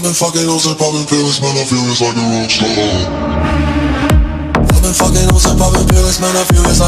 I've been fucking hoes and popping pills, man, I feel it's like a rock star. I've been fucking hoes and popping pills, man, I feel it's like